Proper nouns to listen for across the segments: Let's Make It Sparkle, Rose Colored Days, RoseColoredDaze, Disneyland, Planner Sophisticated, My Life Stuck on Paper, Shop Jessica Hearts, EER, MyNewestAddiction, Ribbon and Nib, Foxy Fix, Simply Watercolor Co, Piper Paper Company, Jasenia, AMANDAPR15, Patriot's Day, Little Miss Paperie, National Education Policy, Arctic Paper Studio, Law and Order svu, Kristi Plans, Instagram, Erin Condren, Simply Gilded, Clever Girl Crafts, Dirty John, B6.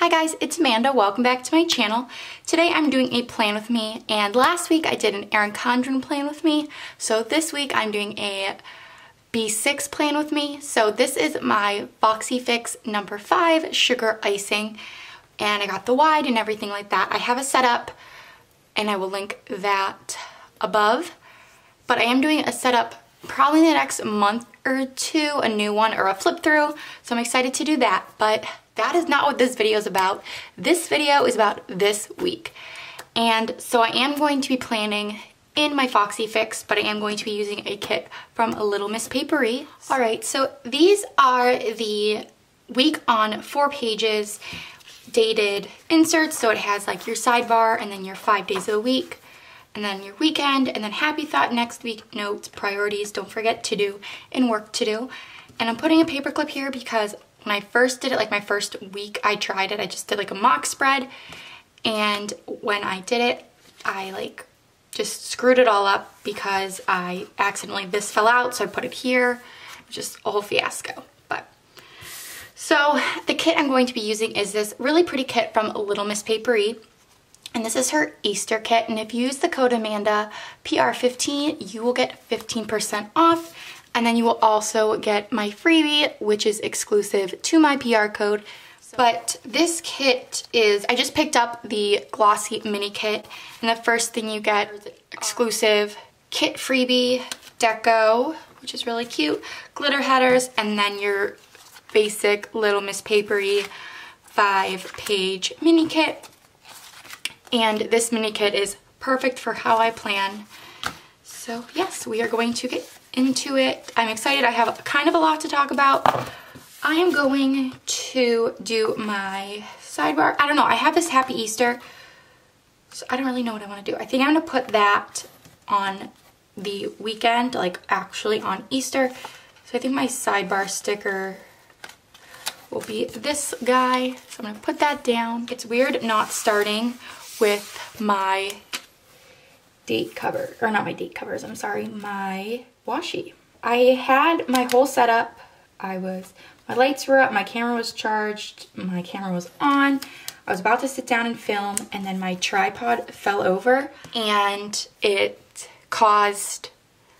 Hi guys, it's Amanda. Welcome back to my channel. Today I'm doing a plan with me, and last week I did an Erin Condren plan with me, so this week I'm doing a B6 plan with me. So this is my Foxy Fix number 5 sugar icing, and I got the wide and everything like that. I have a setup and I will link that above, but I am doing a setup probably in the next month or two, a new one or a flip through, so I'm excited to do that. But that is not what this video is about. This video is about this week, and so I am going to be planning in my Foxy Fix, but I am going to be using a kit from Little Miss Paperie. Alright, so these are the week on 4 pages dated inserts, so it has like your sidebar and then your 5 days of the week, and then your weekend, and then happy thought, next week, notes, priorities, don't forget to do, and work to do. And I'm putting a paper clip here because when I first did it, like my first week I tried it, I just did like a mock spread, and when I did it, I like just screwed it all up because I accidentally, this fell out, so I put it here, just a whole fiasco. But so the kit I'm going to be using is this really pretty kit from Little Miss Paperie. And this is her Easter kit, and if you use the code AMANDAPR15, you will get 15% off, and then you will also get my freebie, which is exclusive to my PR code. But this kit is, I just picked up the glossy mini kit, and the first thing you get is exclusive kit freebie, deco, which is really cute, glitter headers, and then your basic Little Miss Paperie 5-page mini kit. And this mini kit is perfect for how I plan. So yes, we are going to get into it. I'm excited. I have kind of a lot to talk about. I am going to do my sidebar. I don't know. I have this Happy Easter, so I don't really know what I want to do. I think I'm going to put that on the weekend, like actually on Easter. So I think my sidebar sticker will be this guy. So I'm going to put that down. It's weird not starting with my date cover, or not my date covers, I'm sorry, my washi. I had my whole setup. My lights were up, my camera was charged, my camera was on. I was about to sit down and film, and then my tripod fell over, and it caused,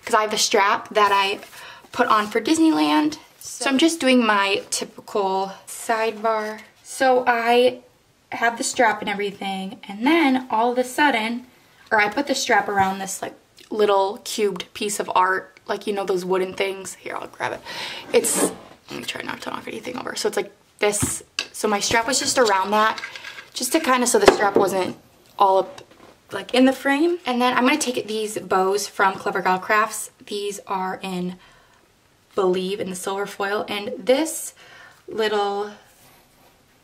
because I have a strap that I put on for Disneyland. So I'm just doing my typical sidebar. So I have the strap and everything, and then all of a sudden, or I put the strap around this like little cubed piece of art, like, you know, those wooden things. Here, I'll grab it. It's, let me try not to knock anything over. So it's like this, so my strap was just around that, just to kind of, so the strap wasn't all up like in the frame. And then I'm gonna take these bows from Clever Girl Crafts. These are in Believe in the silver foil, and this little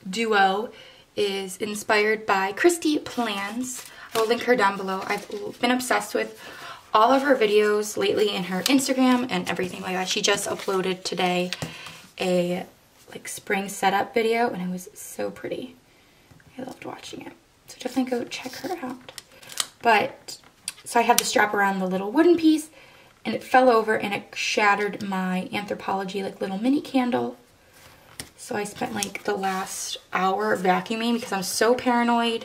duo is inspired by Kristi Plans. I will link her down below. I've been obsessed with all of her videos lately and her Instagram and everything like that. She just uploaded today a like spring setup video, and it was so pretty. I loved watching it. So definitely go check her out. But so I had the strap around the little wooden piece, and it fell over and it shattered my Anthropology like little mini candle. So I spent like the last hour vacuuming because I'm so paranoid,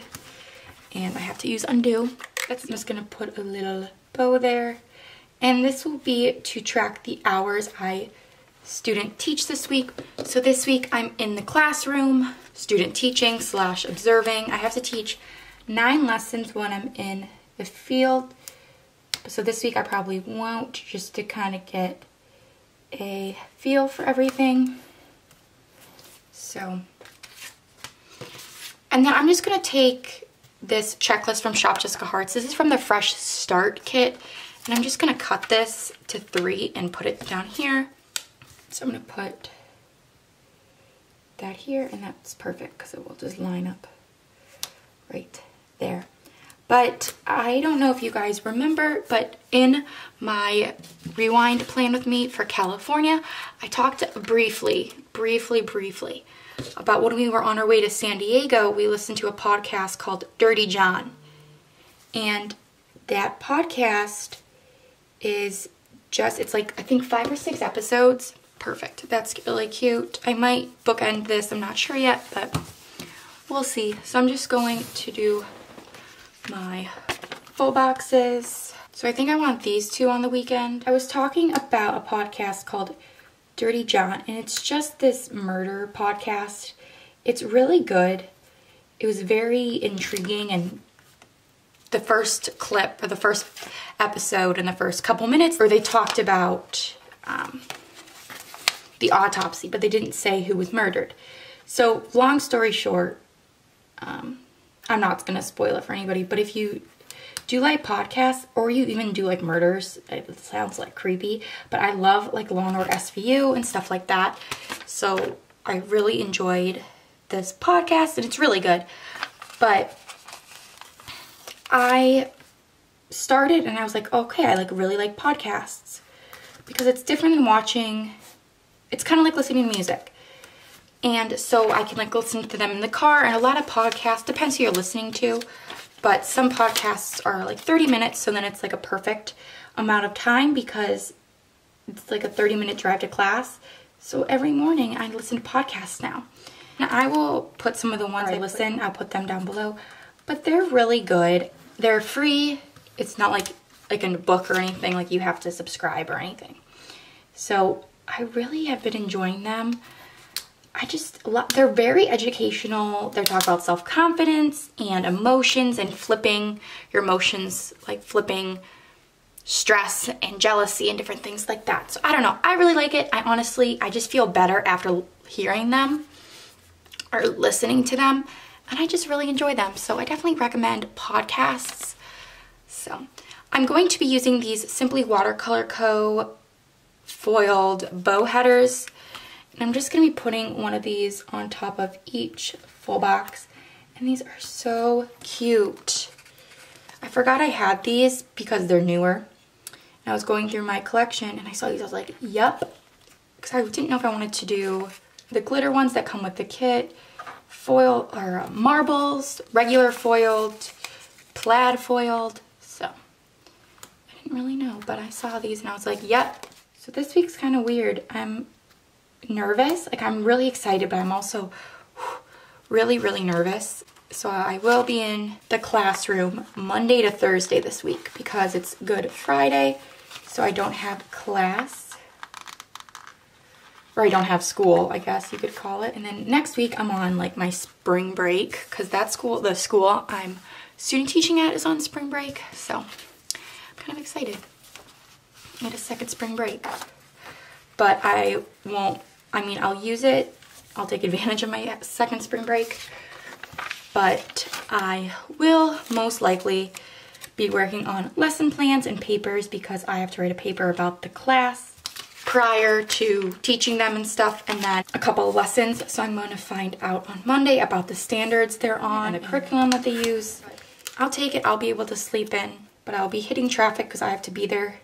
and I have to use undo. That's, I'm just gonna put a little bow there, and this will be to track the hours I student teach this week. So this week I'm in the classroom, student teaching / observing. I have to teach 9 lessons when I'm in the field. So this week I probably won't, just to kind of get a feel for everything. So, and then I'm just gonna take this checklist from Shop Jessica Hearts. This is from the Fresh Start kit, and I'm just gonna cut this to 3 and put it down here. So I'm gonna put that here, and that's perfect because it will just line up right there. But I don't know if you guys remember, but in my rewind plan with me for California, I talked briefly about when we were on our way to San Diego, we listened to a podcast called Dirty John. And that podcast is just, it's like, I think 5 or 6 episodes. Perfect. That's really cute. I might bookend this, I'm not sure yet, but we'll see. So I'm just going to do my full boxes. So I think I want these two on the weekend. I was talking about a podcast called Dirty John, and it's just this murder podcast. It's really good. It was very intriguing, and the first clip or the first episode in the first couple minutes where they talked about the autopsy, but they didn't say who was murdered. So long story short, I'm not going to spoil it for anybody, but if you do like podcasts or you even do like murders, it sounds like creepy, but I love like Law and Order svu and stuff like that. So I really enjoyed this podcast and it's really good, but I started and I was like, okay, I like really like podcasts because it's different than watching. It's kind of like listening to music. And so I can like listen to them in the car, and a lot of podcasts, depends who you're listening to, but some podcasts are like 30 minutes. So then it's like a perfect amount of time because it's like a 30-minute drive to class. So every morning I listen to podcasts now. And I will put some of the ones I listen, I'll put them down below, but they're really good. They're free. It's not like in a book or anything, like you have to subscribe or anything. So I really have been enjoying them. I just love, they're very educational. They talk about self-confidence and emotions and flipping your emotions, like flipping stress and jealousy and different things like that. So I don't know, I really like it. I honestly, I just feel better after hearing them or listening to them, and I just really enjoy them. So I definitely recommend podcasts. So I'm going to be using these Simply Watercolor Co. foiled bow headers, and I'm just going to be putting one of these on top of each full box, and these are so cute. I forgot I had these because they're newer, and I was going through my collection and I saw these. I was like, yep, because I didn't know if I wanted to do the glitter ones that come with the kit, foil or marbles, regular foiled, plaid foiled. So I didn't really know, but I saw these and I was like, yep. So this week's kind of weird. I'm nervous. Like, I'm really excited, but I'm also really, really nervous. So I will be in the classroom Monday to Thursday this week because it's Good Friday. So I don't have class, or I don't have school, I guess you could call it. And then next week I'm on like my spring break because that school, the school I'm student teaching at, is on spring break. So I'm kind of excited. I had a second spring break, but I won't, I mean, I'll use it. I'll take advantage of my second spring break, but I will most likely be working on lesson plans and papers because I have to write a paper about the class prior to teaching them and stuff, and then a couple of lessons. So I'm going to find out on Monday about the standards they're on and the curriculum that they use. I'll take it. I'll be able to sleep in, but I'll be hitting traffic because I have to be there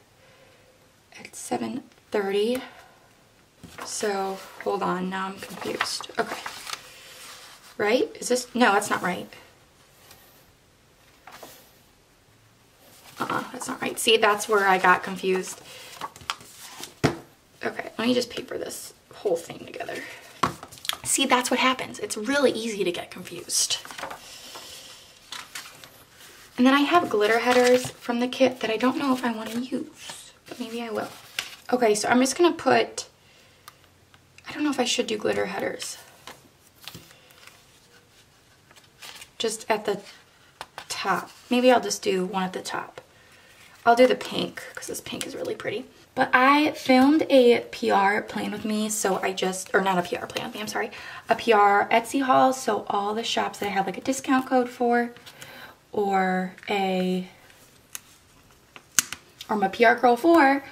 at 7:30. So hold on, now I'm confused. Okay, right? Is this, no, that's not right. That's not right. See, that's where I got confused. Okay, let me just paper this whole thing together. See, that's what happens. It's really easy to get confused. And then I have glitter headers from the kit that I don't know if I want to use, but maybe I will. Okay, so I'm just gonna put, I don't know if I should do glitter headers. Just at the top. Maybe I'll just do one at the top. I'll do the pink, because this pink is really pretty. But I filmed a PR plan with me, so I just, or not a PR plan with me, I'm sorry, a PR Etsy haul, so all the shops that I have like a discount code for, or a, or my PR girl for,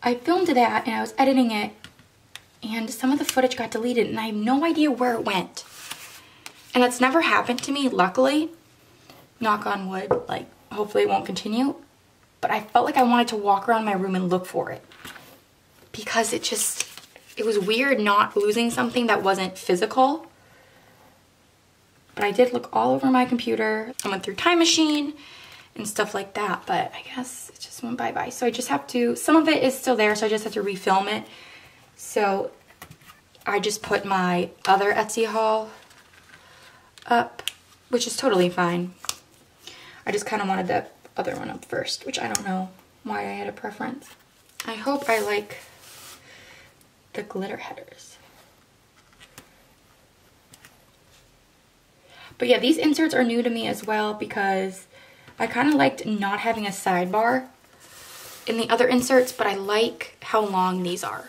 I filmed it at, and I was editing it, and some of the footage got deleted and I have no idea where it went. And that's never happened to me, luckily. Knock on wood, like hopefully it won't continue. But I felt like I wanted to walk around my room and look for it because it just, it was weird not losing something that wasn't physical. But I did look all over my computer. I went through Time Machine and stuff like that, but I guess it just went bye-bye. So I just have to, some of it is still there, so I just have to refilm it. So I just put my other Etsy haul up, which is totally fine. I just kind of wanted that other one up first, which I don't know why I had a preference. I hope I like the glitter headers. But yeah, these inserts are new to me as well because I kind of liked not having a sidebar in the other inserts, but I like how long these are.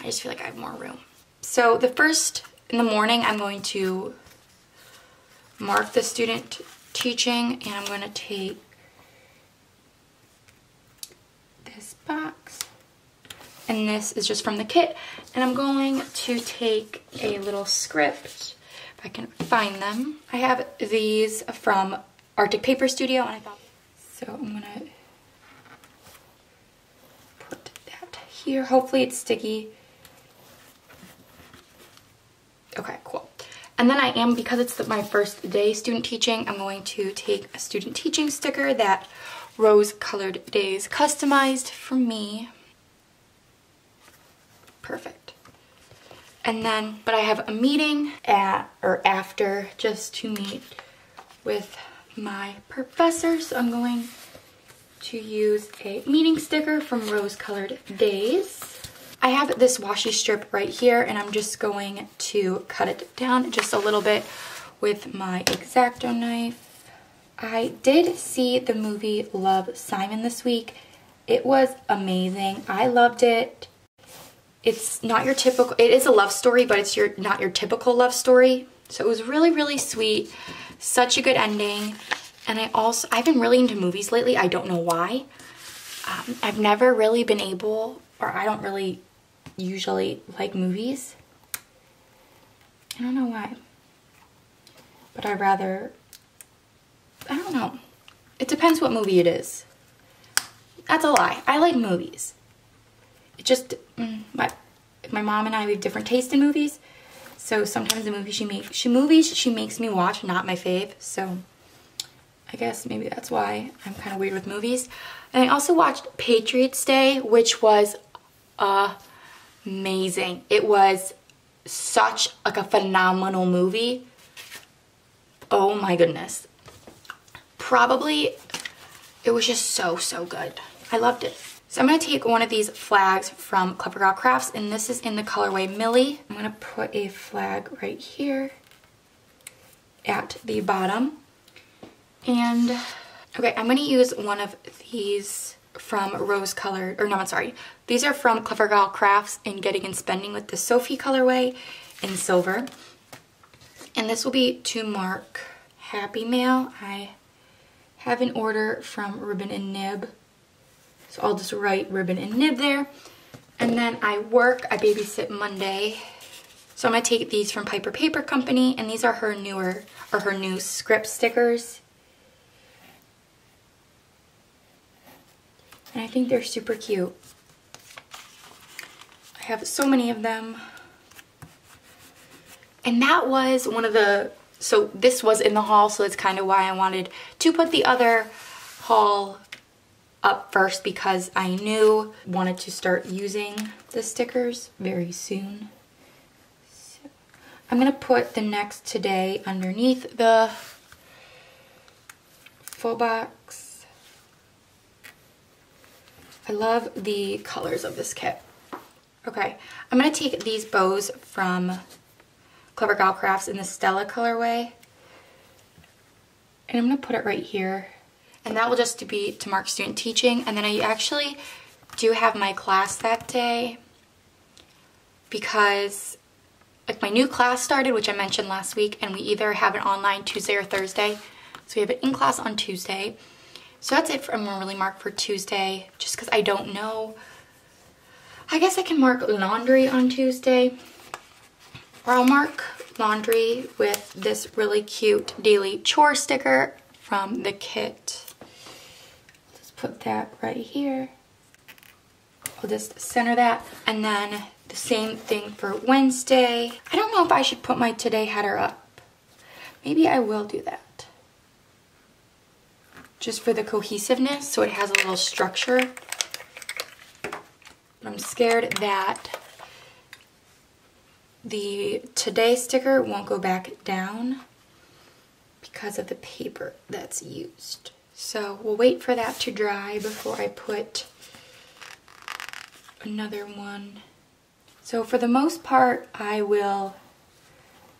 I just feel like I have more room. So the first in the morning, I'm going to mark the student teaching, and I'm going to take this box, and this is just from the kit, and I'm going to take a little script if I can find them. I have these from Arctic Paper Studio, and I thought, so I'm gonna put that here. Hopefully it's sticky. Okay, cool. And then I am, because it's my first day student teaching, I'm going to take a student teaching sticker that Rose Colored Days customized for me. Perfect. And then, but I have a meeting at or after just to meet with my professor, so I'm going to use a meeting sticker from Rose Colored Days. I have this washi strip right here, and I'm just going to cut it down just a little bit with my X-Acto knife. I did see the movie Love, Simon this week. It was amazing. I loved it. It's not your typical, it is a love story, but it's not your typical love story. So it was really, really sweet. Such a good ending. And I've been really into movies lately. I don't know why. I've never really been able, or I don't really usually like movies. I don't know why. But I don't know. It depends what movie it is. That's a lie. I like movies. It just, my mom and I, we have different taste in movies. So sometimes the movies she makes me watch, not my fave. So I guess maybe that's why I'm kind of weird with movies. And I also watched Patriot's Day, which was amazing. It was such like a phenomenal movie. Oh my goodness. Probably, it was just so, so good. I loved it. So I'm going to take one of these flags from Clever Girl Crafts, and this is in the colorway Millie. I'm going to put a flag right here at the bottom. And, okay, I'm going to use one of these from Rose Colored, or no, I'm sorry. These are from Clever Girl Crafts in Getting and Spending with the Sophie colorway in silver. And this will be to mark Happy Mail. I have an order from Ribbon and Nib. So I'll just write Ribbon and Nib there. And then I babysit Monday. So I'm gonna take these from Piper Paper Company, and these are her new script stickers. And I think they're super cute. I have so many of them. And that was one of the, so this was in the haul, so that's kind of why I wanted to put the other haul up first, because I wanted to start using the stickers very soon. So I'm gonna put the next today underneath the full box. I love the colors of this kit. Okay, I'm gonna take these bows from Clever Girl Crafts in the Stella colorway, and I'm gonna put it right here. And that will just be to mark student teaching. And then I actually do have my class that day because like my new class started, which I mentioned last week, and we either have it online Tuesday or Thursday. So we have it in class on Tuesday. So that's it for, I'm gonna really mark for Tuesday just because I don't know. I guess I can mark laundry on Tuesday, or I'll mark laundry with this really cute daily chore sticker from the kit. Put that right here. I'll just center that. And then the same thing for Wednesday. I don't know if I should put my today header up. Maybe I will do that. Just for the cohesiveness, so it has a little structure. But I'm scared that The today sticker won't go back down because of the paper that's used. So we'll wait for that to dry before I put another one. So for the most part, I will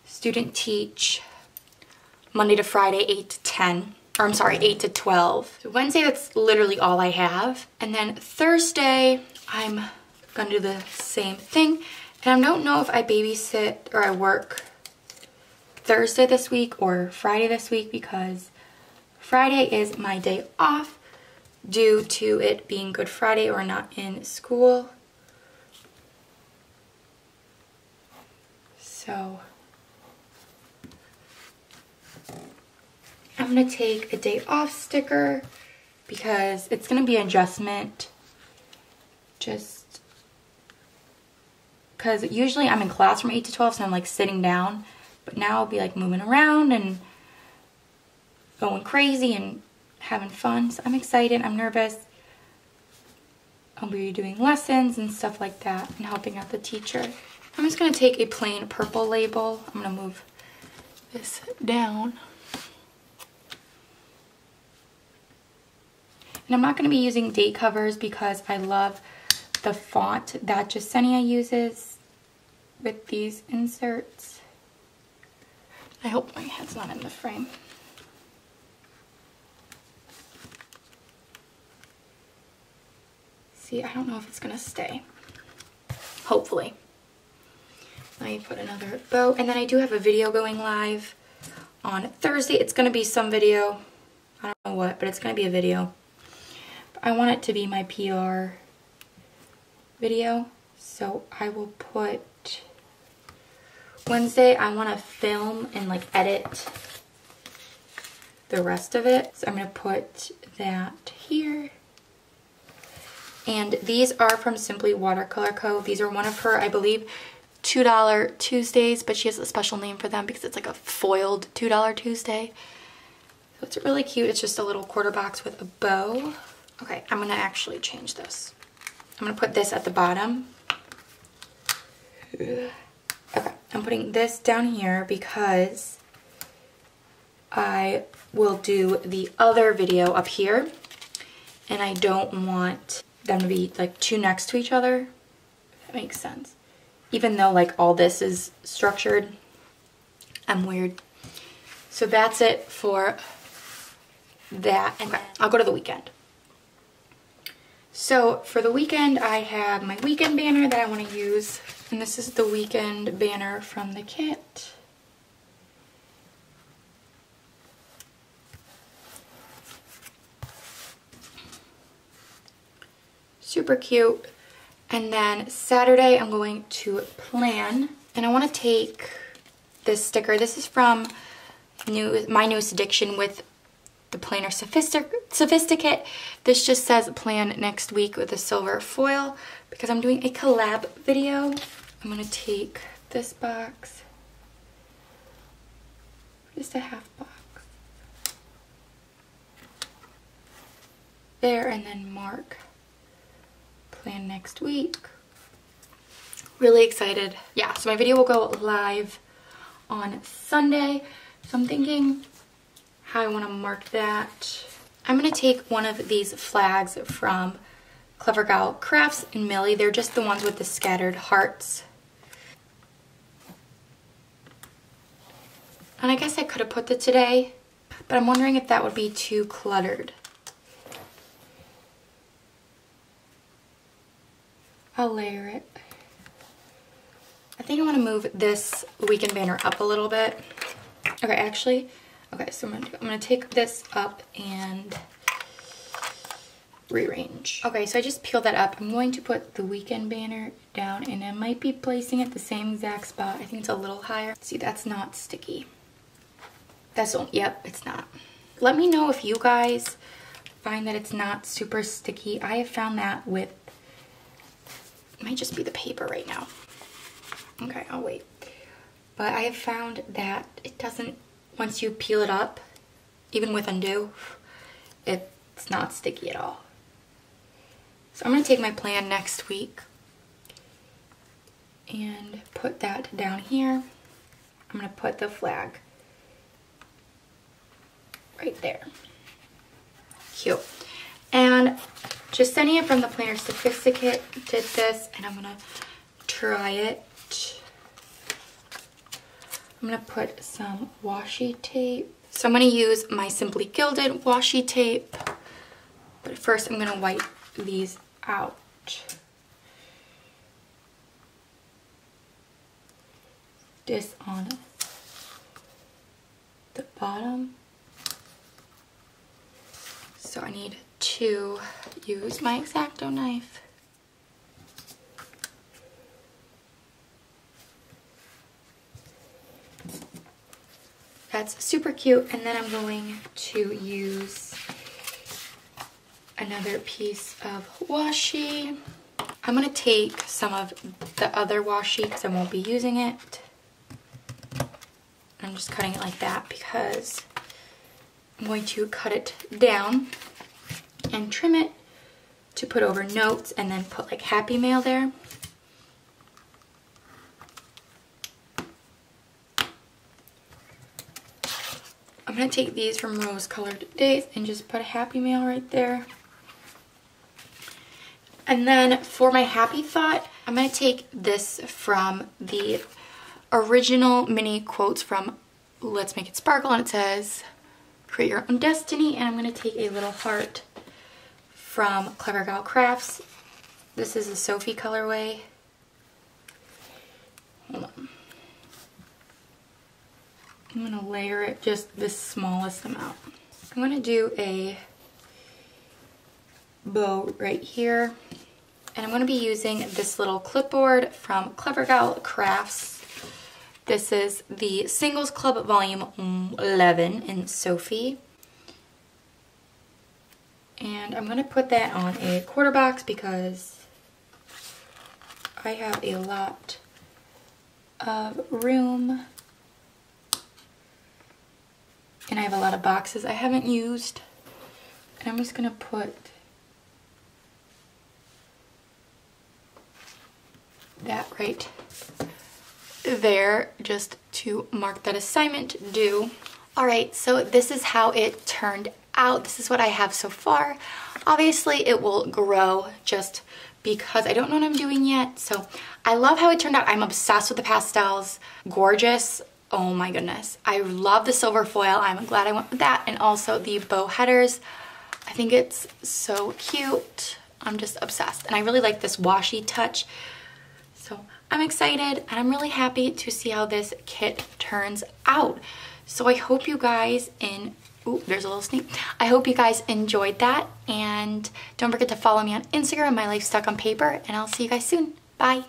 student teach Monday to Friday, 8 to 10. Or I'm sorry, 8 to 12. So Wednesday, that's literally all I have. And then Thursday, I'm gonna do the same thing. And I don't know if I babysit or I work Thursday this week or Friday this week because Friday is my day off due to it being Good Friday or not in school. So I'm gonna take a day off sticker because it's gonna be an adjustment just because usually I'm in class from 8 to 12, so I'm like sitting down, but now I'll be like moving around and going crazy and having fun. So I'm excited, I'm nervous. I'll be doing lessons and stuff like that and helping out the teacher. I'm just gonna take a plain purple label. I'm gonna move this down. And I'm not going to be using date covers because I love the font that Jasenia uses with these inserts. I hope my head's not in the frame. See, I don't know if it's going to stay. Hopefully. Let me put another bow. And then I do have a video going live on Thursday. It's going to be some video. I don't know what, but it's going to be a video. I want it to be my PR video, so I will put Wednesday. I want to film and like edit the rest of it, so I'm going to put that here. And these are from Simply Watercolor Co. These are one of her, I believe, $2 Tuesdays, but she has a special name for them because it's like a foiled $2 Tuesday. So it's really cute. It's just a little quarter box with a bow. Okay, I'm gonna actually change this. I'm gonna put this at the bottom. Okay, I'm putting this down here because I will do the other video up here and I don't want them to be like too next to each other, if that makes sense. Even though like all this is structured, I'm weird. So that's it for that. Okay, I'll go to the weekend. So for the weekend, I have my weekend banner that I want to use. And this is the weekend banner from the kit. Super cute. And then Saturday, I'm going to plan. And I want to take this sticker. This is from My Newest Addiction with the Planner Sophisticated. This just says plan next week with a silver foil because I'm doing a collab video. I'm going to take this box, just a half box, there, and then mark plan next week. Really excited. Yeah, so my video will go live on Sunday. So I'm thinking how I want to mark that. I'm going to take one of these flags from Clever Girl Crafts and Millie. They're just the ones with the scattered hearts. And I guess I could have put the today, but I'm wondering if that would be too cluttered. I'll layer it. I think I want to move this weekend banner up a little bit. Okay, actually, okay, so I'm gonna take this up and rearrange. Okay, so I just peeled that up. I'm going to put the weekend banner down, and I might be placing it the same exact spot. I think it's a little higher. See, that's not sticky. That's, yep, it's not. Let me know if you guys find that it's not super sticky. I have found that with, it might just be the paper right now. Okay, I'll wait. But I have found that it doesn't, once you peel it up, even with undo, it's not sticky at all. So I'm going to take my plan next week and put that down here. I'm going to put the flag right there. Cute. And Justenia from the Planner Sophisticated did this, and I'm going to try it. I'm going to put some washi tape. So I'm going to use my Simply Gilded washi tape, but first I'm going to wipe these out. This on the bottom. So I need to use my X-Acto knife. That's super cute. And then I'm going to use another piece of washi. I'm going to take some of the other washi because I won't be using it. I'm just cutting it like that because I'm going to cut it down and trim it to put over notes and then put like Happy Mail there. I'm going to take these from Rose Colored Days and just put a Happy Mail right there. And then for my happy thought, I'm going to take this from the original mini quotes from Let's Make It Sparkle, and it says create your own destiny, and I'm going to take a little heart from Clever Girl Crafts. This is the Sophie colorway. Hold on. I'm going to layer it just the smallest amount. I'm going to do a bow right here, and I'm going to be using this little clipboard from Clever Girl Crafts. This is the Singles Club Volume 11 in Sophie. And I'm going to put that on a quarter box because I have a lot of room. And I have a lot of boxes I haven't used. And I'm just going to put that right there just to mark that assignment due. Alright, so this is how it turned out. This is what I have so far. Obviously it will grow just because I don't know what I'm doing yet. So I love how it turned out. I'm obsessed with the pastels. Gorgeous. Oh my goodness. I love the silver foil. I'm glad I went with that, and also the bow headers. I think it's so cute. I'm just obsessed, and I really like this washi touch. So I'm excited, and I'm really happy to see how this kit turns out. So I hope you guys I hope you guys enjoyed that, and don't forget to follow me on Instagram, My Life Stuck on Paper, and I'll see you guys soon. Bye.